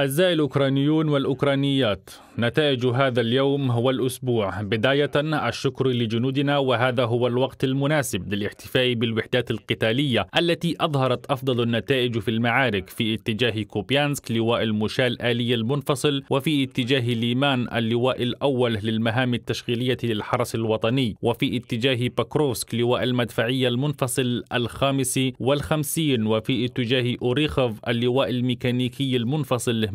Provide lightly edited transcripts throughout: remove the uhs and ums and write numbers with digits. أعزائي الأوكرانيون والأوكرانيات، نتائج هذا اليوم والأسبوع. بداية الشكر لجنودنا، وهذا هو الوقت المناسب للاحتفاء بالوحدات القتالية التي أظهرت أفضل النتائج في المعارك في اتجاه كوبيانسك لواء المشاة الآلي المنفصل، وفي اتجاه ليمان اللواء الأول للمهام التشغيلية للحرس الوطني، وفي اتجاه باكروسك لواء المدفعية المنفصل ال55، وفي اتجاه أوريخوف اللواء الميكانيكي المنفصل 118،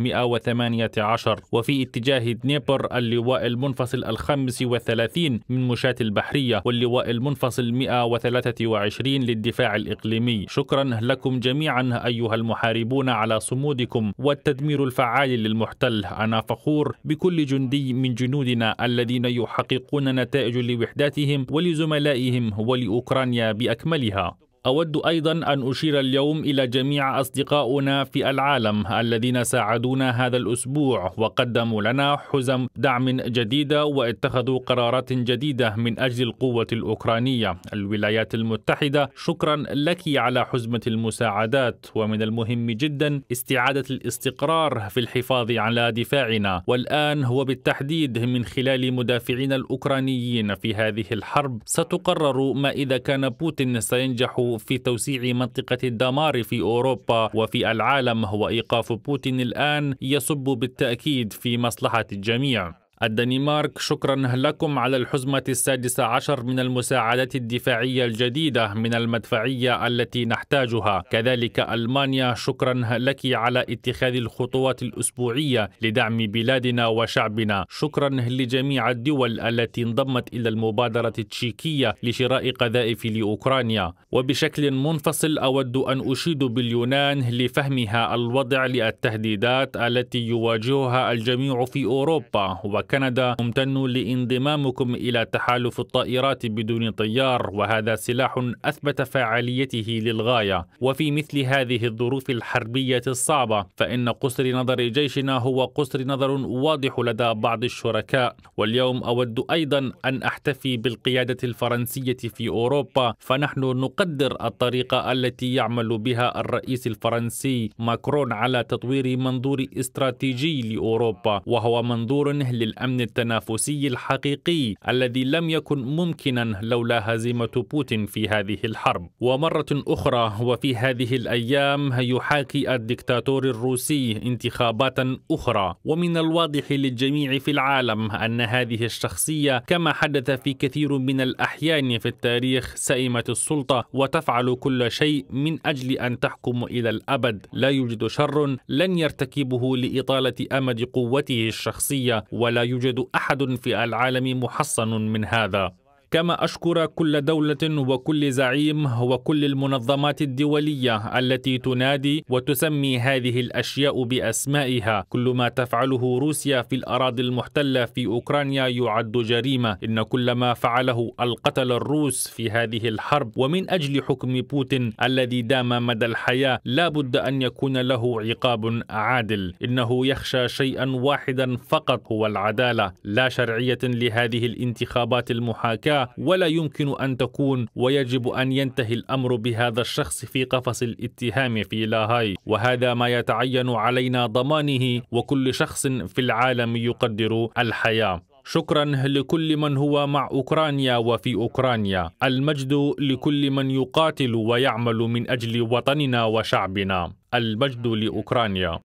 وفي اتجاه دنيبر اللواء المنفصل ال35 من مشاة البحرية واللواء المنفصل 123 للدفاع الإقليمي. شكرا لكم جميعا أيها المحاربون على صمودكم والتدمير الفعال للمحتل. أنا فخور بكل جندي من جنودنا الذين يحققون نتائج لوحداتهم ولزملائهم ولأوكرانيا بأكملها. أود أيضا أن أشير اليوم إلى جميع أصدقاؤنا في العالم الذين ساعدونا هذا الأسبوع وقدموا لنا حزم دعم جديدة واتخذوا قرارات جديدة من أجل القوة الأوكرانية. الولايات المتحدة، شكرا لك على حزمة المساعدات، ومن المهم جدا استعادة الاستقرار في الحفاظ على دفاعنا، والآن وبالتحديد من خلال مدافعين الأوكرانيين في هذه الحرب. ستقرر ما إذا كان بوتين سينجح في توسيع منطقة الدمار في أوروبا وفي العالم، وإيقاف بوتين الآن يصب بالتأكيد في مصلحة الجميع. الدنمارك، شكرا لكم على الحزمة 16 من المساعدات الدفاعية الجديدة من المدفعية التي نحتاجها. كذلك ألمانيا، شكرا لك على اتخاذ الخطوات الأسبوعية لدعم بلادنا وشعبنا. شكرا لجميع الدول التي انضمت إلى المبادرة التشيكية لشراء قذائف لأوكرانيا. وبشكل منفصل أود أن أشيد باليونان لفهمها الوضع للتهديدات التي يواجهها الجميع في أوروبا. كندا، ممتن لانضمامكم إلى تحالف الطائرات بدون طيار، وهذا سلاح أثبت فعاليته للغاية. وفي مثل هذه الظروف الحربية الصعبة، فإن قصر نظر جيشنا هو قصر نظر واضح لدى بعض الشركاء. واليوم أود أيضا أن أحتفي بالقيادة الفرنسية في أوروبا، فنحن نقدر الطريقة التي يعمل بها الرئيس الفرنسي ماكرون على تطوير منظور استراتيجي لأوروبا، وهو منظور للأمن التنافسي الحقيقي الذي لم يكن ممكنا لولا هزيمة بوتين في هذه الحرب. ومرة أخرى وفي هذه الأيام يحاكي الدكتاتور الروسي انتخابات أخرى، ومن الواضح للجميع في العالم أن هذه الشخصية كما حدث في كثير من الأحيان في التاريخ سئمت السلطة وتفعل كل شيء من أجل أن تحكم إلى الأبد. لا يوجد شر لن يرتكبه لإطالة أمد قوته الشخصية، ولا يوجد أحد في العالم محصن من هذا. كما أشكر كل دولة وكل زعيم وكل المنظمات الدولية التي تنادي وتسمي هذه الأشياء بأسمائها. كل ما تفعله روسيا في الأراضي المحتلة في أوكرانيا يعد جريمة. إن كل ما فعله القتلة الروس في هذه الحرب ومن أجل حكم بوتين الذي دام مدى الحياة لا بد أن يكون له عقاب عادل. إنه يخشى شيئا واحدا فقط، هو العدالة. لا شرعية لهذه الانتخابات المحاكاة، ولا يمكن أن تكون، ويجب أن ينتهي الأمر بهذا الشخص في قفص الاتهام في لاهاي، وهذا ما يتعين علينا ضمانه، وكل شخص في العالم يقدر الحياة. شكرا لكل من هو مع أوكرانيا وفي أوكرانيا. المجد لكل من يقاتل ويعمل من أجل وطننا وشعبنا. المجد لأوكرانيا.